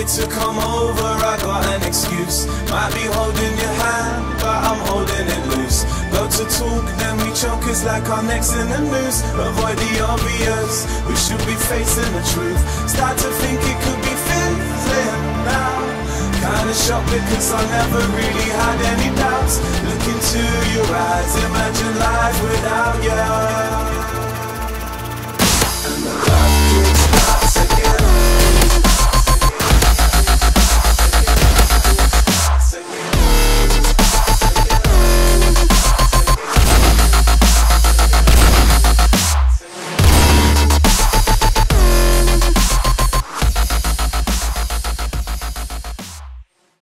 wanted to come over, I got an excuse. Might be holding your hand, but I'm holding it loose. Go to talk, then we choke, it's like our necks in the noose. Avoid the obvious, we should be facing the truth. Start to think it could be fizzling now. Kinda shocked because I never really had any doubts. Look into your eyes, imagine life without you.